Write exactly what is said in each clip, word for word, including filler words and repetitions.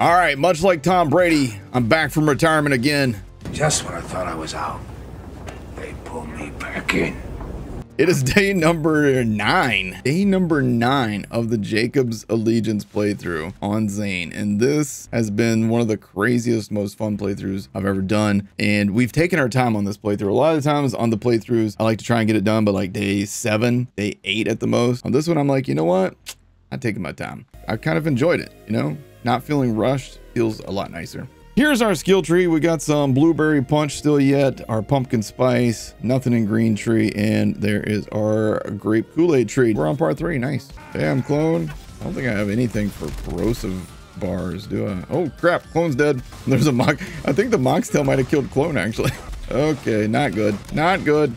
All right, much like Tom Brady, I'm back from retirement again. Just when I thought I was out, they pulled me back in. It is day number nine. Day number nine of the Jacobs Allegiance playthrough on Zane. And this has been one of the craziest, most fun playthroughs I've ever done. And we've taken our time on this playthrough. A lot of times on the playthroughs, I like to try and get it done by like day seven, day eight at the most. On this one, I'm like, you know what? I'm taking my time. I kind of enjoyed it, you know? Not feeling rushed feels a lot nicer. Here's our skill tree. We got some blueberry punch still yet, our pumpkin spice, nothing in green tree, and there is our grape Kool-Aid tree. We're on part three, nice. Damn, clone. I don't think I have anything for corrosive bars, do I? Oh crap, clone's dead. There's a mock. I think the moxtail might have killed clone actually. Okay, not good, not good.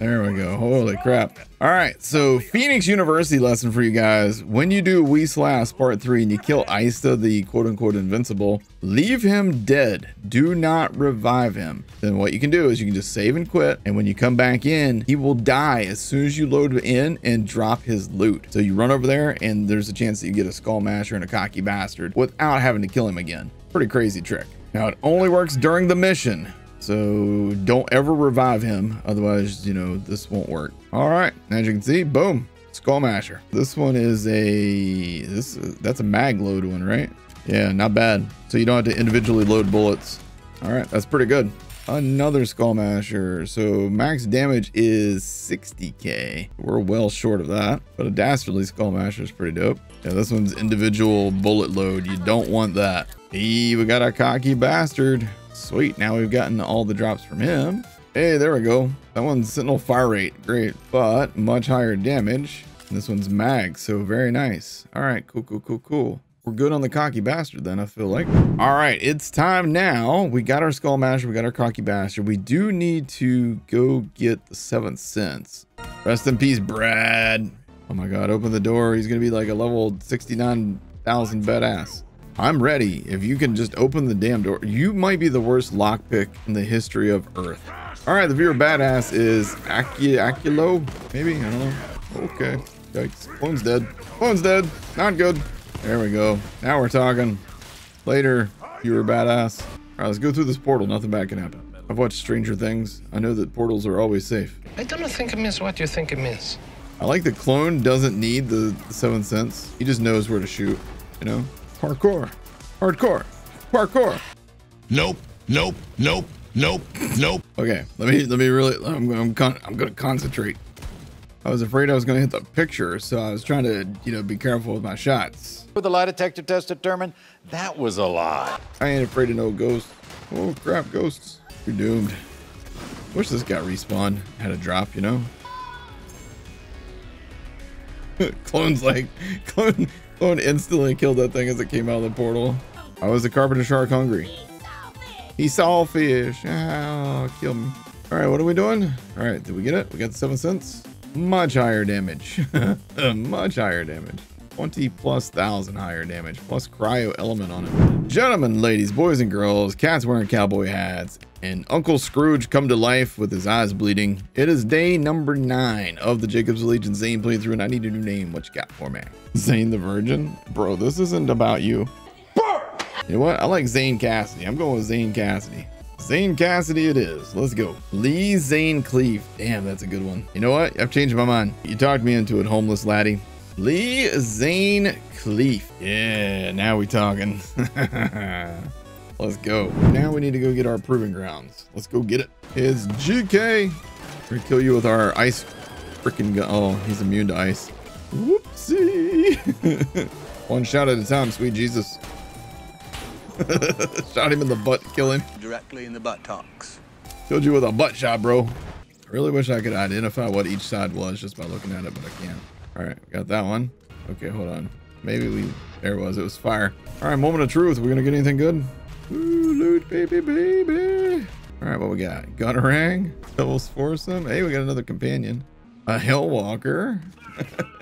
There we go, holy crap. All right, so Phoenix University lesson for you guys. When you do We Slash part three and you kill Aista, the quote unquote invincible, leave him dead, do not revive him. Then what you can do is you can just save and quit. And when you come back in, he will die as soon as you load in and drop his loot. So you run over there and there's a chance that you get a Skullmasher and a Cocky Bastard without having to kill him again. Pretty crazy trick. Now it only works during the mission. So don't ever revive him. Otherwise, you know, this won't work. All right, as you can see, boom, Skullmasher. This one is a, this that's a mag load one, right? Yeah, not bad. So you don't have to individually load bullets. All right, that's pretty good. Another Skullmasher. So max damage is sixty K. We're well short of that, but a Dastardly Skullmasher is pretty dope. Yeah, this one's individual bullet load. You don't want that. Hey, we got our Cocky Bastard. Sweet, now we've gotten all the drops from him. Hey, there we go. That one's Sentinel Fire Rate, great, but much higher damage. And this one's Mag, so very nice. All right, cool, cool, cool, cool. We're good on the Cocky Bastard then, I feel like. All right, it's time now. We got our Skullmasher, we got our Cocky Bastard. We do need to go get the seventh sense. Rest in peace, Brad. Oh my God, open the door. He's gonna be like a level sixty-nine thousand badass. I'm ready. If you can just open the damn door, you might be the worst lockpick in the history of Earth. All right, the viewer badass is Acu Aculo, maybe? I don't know. Okay. Yikes. Clone's dead. Clone's dead. Not good. There we go. Now we're talking. Later, viewer badass. All right, let's go through this portal. Nothing bad can happen. I've watched Stranger Things. I know that portals are always safe. I don't think it means what you think it means. I like the clone doesn't need the seventh sense. He just knows where to shoot, you know? Parkour, hardcore, parkour. Nope, nope, nope, nope, nope. Okay, let me let me really. I'm I'm, con I'm gonna concentrate. I was afraid I was gonna hit the picture, so I was trying to you know be careful with my shots. With the lie detector test determined, that was a lie. I ain't afraid of no ghosts. Oh crap, ghosts! You're doomed. Wish this guy respawned, had a drop, you know. Clone's like clone. Clone instantly killed that thing as it came out of the portal. I was the carpenter shark hungry. He saw fish. Oh, kill me. All right, what are we doing? All right, did we get it? We got the seven cents. Much higher damage. Much higher damage. twenty plus thousand higher damage. Plus cryo element on it. Gentlemen, ladies, boys and girls, cats wearing cowboy hats, and Uncle Scrooge come to life with his eyes bleeding. It is day number nine of the Jacob's Allegiance Zane playthrough, and I need a new name. What you got for me? Zane the Virgin? Bro, this isn't about you. You know what? I like Zane Cassidy. I'm going with Zane Cassidy. Zane Cassidy it is. Let's go. Lee Van Cleef. Damn, that's a good one. You know what? I've changed my mind. You talked me into it, homeless laddie. Lee Van Cleef. Yeah, now we talking. Let's go. Now we need to go get our Proving Grounds. Let's go get it. It's G K. We're gonna kill you with our ice freaking gun. Oh, he's immune to ice. Whoopsie. One shot at a time, sweet Jesus. Shot him in the butt, kill him. Directly in the buttocks. Killed you with a butt shot, bro. I really wish I could identify what each side was just by looking at it, but I can't. All right, got that one. Okay, hold on. Maybe we, there it was, it was fire. All right, moment of truth. We're gonna get anything good? Ooh, loot, baby, baby. All right, what we got? Gunnerang, Devil's Foursome. Hey, we got another companion. A Hellwalker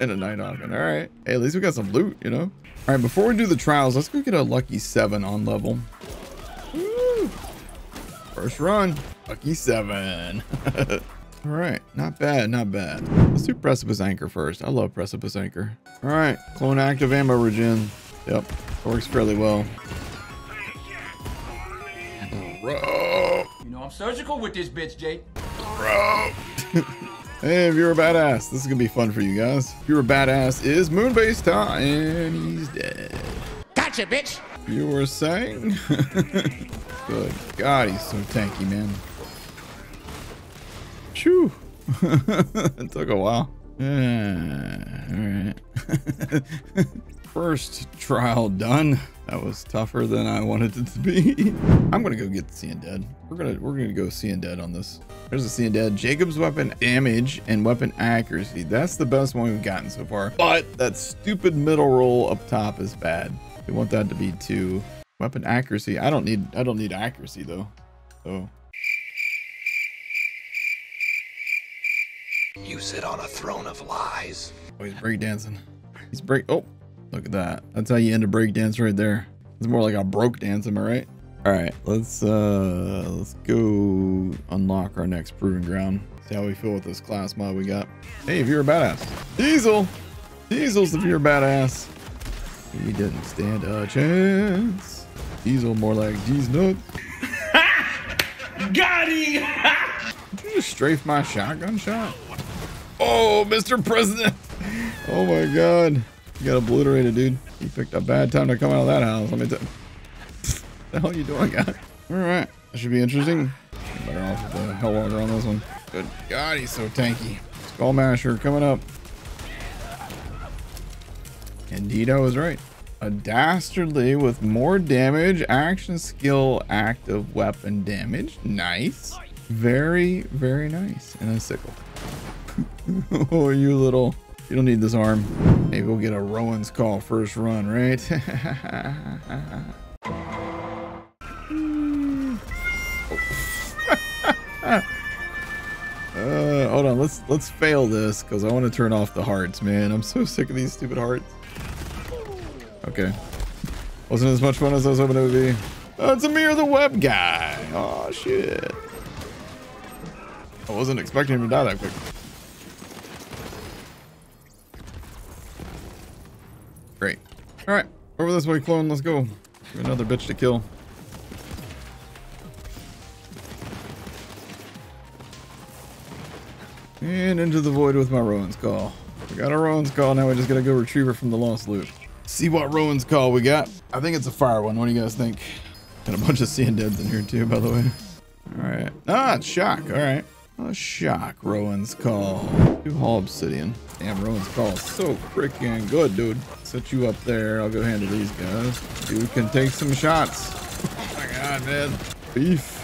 and a Night Ogden. All right. Hey, at least we got some loot, you know? All right, before we do the trials, let's go get a Lucky Seven on level. Woo! First run, Lucky Seven. All right, not bad, not bad. Let's do Precipice Anchor first. I love Precipice Anchor. All right, clone active ammo regen. Yep, works fairly well. Bro. You know I'm surgical with this bitch, Jake. Bro. Hey, if you're a badass, this is gonna be fun for you guys. If you're a badass, is Moonbase time, and he's dead. Gotcha, bitch. You were saying? Good God, he's so tanky, man. Shoo. It took a while. Yeah, all right. First trial done. That was tougher than I wanted it to be. I'm gonna go get seeing dead. We're gonna we're gonna go seeing dead on this. There's a seeing dead. Jacob's weapon damage and weapon accuracy. That's the best one we've gotten so far. But that stupid middle roll up top is bad. We want that to be two. Weapon accuracy. I don't need I don't need accuracy though. So. You sit on a throne of lies. Oh, he's breakdancing. He's break. Oh, look at that. That's how you end a breakdance right there. It's more like a broke dance, am I right? All right, let's uh, let's go unlock our next proving ground. See how we feel with this class mod we got. Hey, if you're a badass, Diesel, Diesel's if you're a badass. He didn't stand a chance. Diesel, more like G's nuts. Got him. Did you just strafe my shotgun shot? Oh, Mister President. Oh my God. You got obliterated, dude. You picked a bad time to come out of that house. Let me tell you. What the hell are you doing, guys? All right. That should be interesting. I'm better off with the Hellwalker on this one. Good God, he's so tanky. Skullmasher coming up. Candido is right. A dastardly with more damage, action, skill, active weapon damage. Nice. Very, very nice. And a sickle. Oh, you little, you don't need this arm. Maybe we'll get a Rowan's Call first run, right? uh, hold on, let's let's fail this because I want to turn off the hearts, man. I'm so sick of these stupid hearts. Okay, wasn't as much fun as I was hoping it would be. Oh, it's Amir the web guy. Oh shit, I wasn't expecting him to die that quick. Great. All right, over this way, clone. Let's go. Another bitch to kill. And into the void with my Rowan's Call. We got a Rowan's Call. Now we just gotta go retrieve her from the lost loot. See what Rowan's Call we got. I think it's a fire one. What do you guys think? Got a bunch of seeing deads in here too, by the way. All right. Ah, it's shock. All right. A shock Rowan's Call. Two Hall Obsidian. Damn, Rowan's Call is so freaking good, dude. Set you up there. I'll go handle these guys. Dude can take some shots. Oh my God, man. Beef.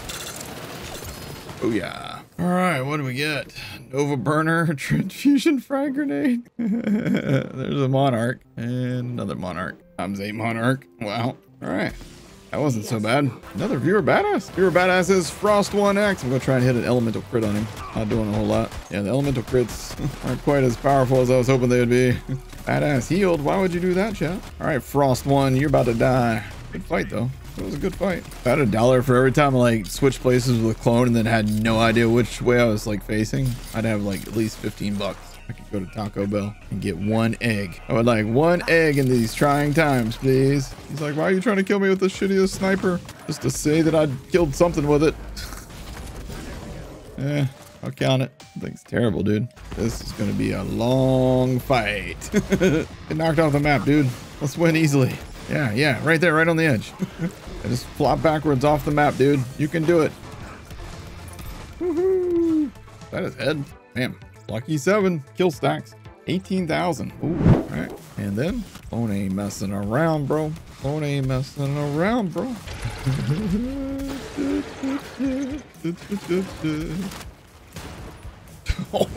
Oh yeah. All right, what do we get? Nova burner, transfusion, fry grenade. There's a monarch and another monarch. Times eight monarch. Wow. All right. That wasn't so bad. Another viewer badass. Viewer badass is Frost one X. I'm gonna try and hit an elemental crit on him. Not doing a whole lot. Yeah, the elemental crits aren't quite as powerful as I was hoping they would be. Badass healed. Why would you do that, chat? All right, Frost one, you're about to die. Good fight though. It was a good fight. I had a dollar for every time I like switched places with a clone and then had no idea which way I was like facing. I'd have like at least fifteen bucks. I could go to Taco Bell and get one egg. I would like one egg in these trying times, please. He's like, why are you trying to kill me with the shittiest sniper? Just to say that I killed something with it. Eh, I'll count it. Thing's terrible, dude. This is going to be a long fight. Get knocked off the map, dude. Let's win easily. Yeah, yeah, right there, right on the edge. I just flop backwards off the map, dude. You can do it. Woohoo! That is Ed. Damn. Lucky Seven kill stacks, eighteen thousand. All right, and then phone ain't messing around, bro. Phone ain't messing around, bro. Oh,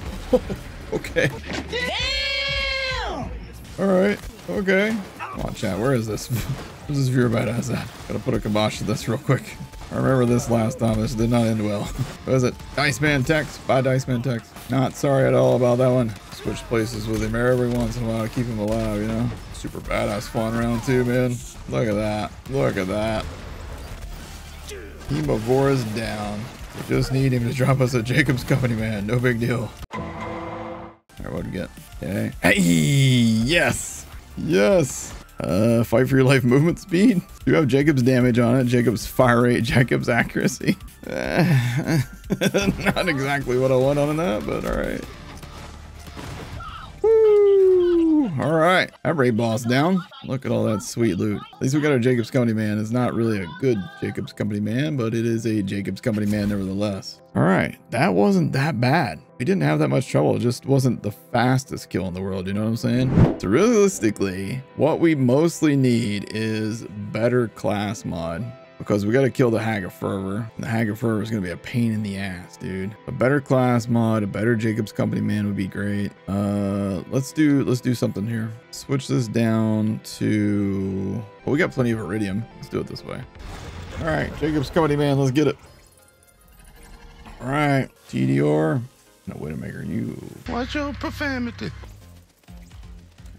okay. Damn! All right, okay. Come on, chat. Where is this? Where's this viewer badass at? Gotta put a kibosh to this real quick. I remember this last time. This did not end well. What is it? Dice Man Tex. Bye, Dice Man Tex. Not sorry at all about that one. Switch places with him every once in a while to keep him alive, you know? Super badass flying around too, man. Look at that. Look at that. Hemavora's down. We just need him to drop us a Jacobs Company, man. No big deal. All right, what do we get? Okay. Hey, yes. Yes. Uh, fight for your life movement speed. You have Jacob's damage on it, Jacob's fire rate, Jacob's accuracy. Uh, not exactly what I want on that, but all right. Woo! All right, that raid boss down. Look at all that sweet loot. At least we got our Jacob's Company Man. It's not really a good Jacob's Company Man, but it is a Jacob's Company Man nevertheless. All right, that wasn't that bad. We didn't have that much trouble. It just wasn't the fastest kill in the world. You know what I'm saying? So realistically, what we mostly need is better class mod, because we got to kill the Hag of Fervor. And the Hag of Fervor is going to be a pain in the ass, dude. A better class mod, a better Jacob's Company Man would be great. Uh, let's do, let's do something here. Switch this down to, well, we got plenty of Iridium. Let's do it this way. All right, Jacob's Company Man, let's get it. All right, T D R. No, Widowmaker, you. Watch your profanity.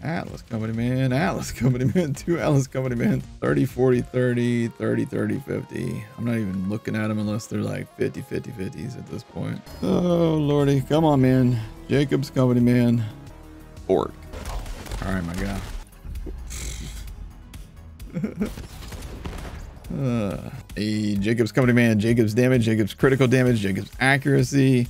Atlas Company Man, Atlas Company Man, two Atlas Company Man. thirty, forty, thirty, thirty, thirty, fifty. I'm not even looking at them unless they're like fifty, fifty, fifties at this point. Oh, Lordy. Come on, man. Jacob's Company Man. Fork. All right, my guy. uh, a Jacob's Company Man, Jacob's damage, Jacob's critical damage, Jacob's accuracy.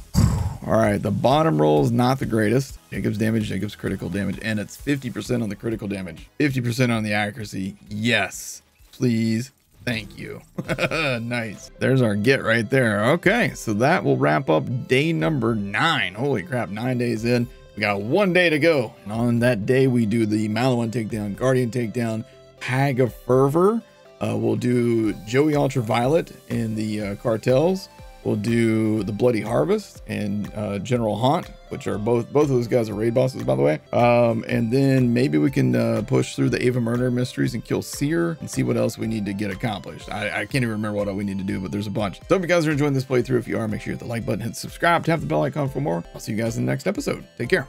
All right, the bottom roll is not the greatest. Jacob's damage, Jacob's critical damage, and it's fifty percent on the critical damage, fifty percent on the accuracy. Yes, please, thank you. Nice. There's our get right there. Okay, so that will wrap up day number nine. Holy crap, nine days in. We got one day to go. And on that day, we do the Maliwan takedown, Guardian takedown, Hag of Fervor. Uh, we'll do Joey Ultraviolet in the uh, cartels. We'll do the Bloody Harvest and uh, General Haunt, which are both both of those guys are raid bosses, by the way. Um, and then maybe we can uh, push through the Ava Murder Mysteries and kill Seer and see what else we need to get accomplished. I, I can't even remember what all we need to do, but there's a bunch. So if you guys are enjoying this playthrough, if you are, make sure you hit the like button, hit subscribe, tap the bell icon for more. I'll see you guys in the next episode. Take care.